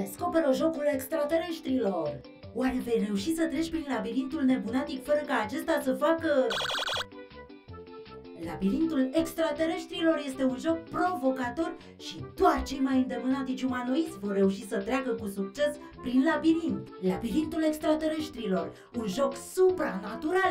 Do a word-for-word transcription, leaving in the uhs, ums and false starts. Descoperă jocul extraterestrilor! Oare vei reuși să treci prin labirintul nebunatic fără ca acesta să facă... Labirintul extraterestrilor este un joc provocator și doar cei mai îndemânatici umanoizi vor reuși să treacă cu succes prin labirint. Labirintul extraterestrilor, un joc supranatural!